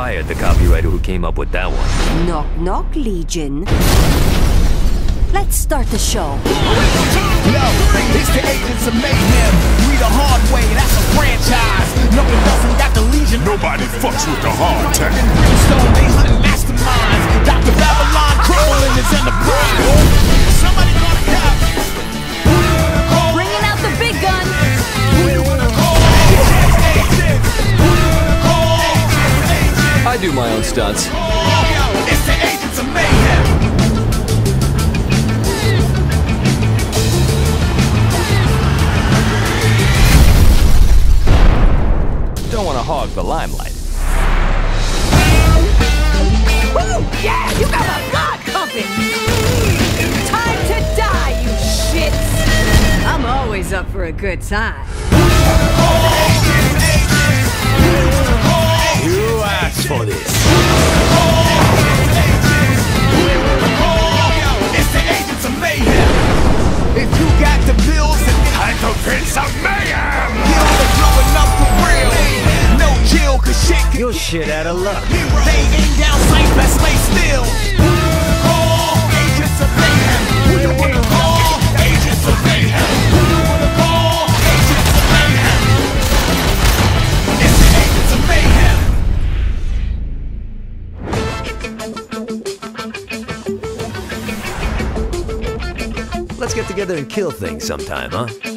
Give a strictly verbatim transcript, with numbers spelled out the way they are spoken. Fired the copywriter who came up with that one. Knock, knock, Legion. Let's start the show. Yo, it's the Agents of Mayhem. We the hard way, that's a franchise. Nothing else and got the Legion. Nobody fucks with the hard tech. Brimstone, they hunting masterminds. Doctor Babylon crawling is in the prime. Somebody gonna cop. Who you wanna call? Bringing out the big gun. Who you wanna call? I do my own stunts. Yo, it's the Agents of Mayhem. Don't want to hog the limelight. Woo! Yeah, you got a god company. Time to die, you shits. I'm always up for a good time. For this. It's the Agents of Mayhem. If you got the bills, I'm the Prince of Mayhem. You're the blowing up for real. No chill, cause shit can You're shit out of luck. They ain't down sight, best stay still. Who you wanna call? Agents of Mayhem. Who you wanna call? Agents of Mayhem. Who you wanna call? Agents of Mayhem. It's the Agents of Mayhem. Let's get together and kill things sometime, huh?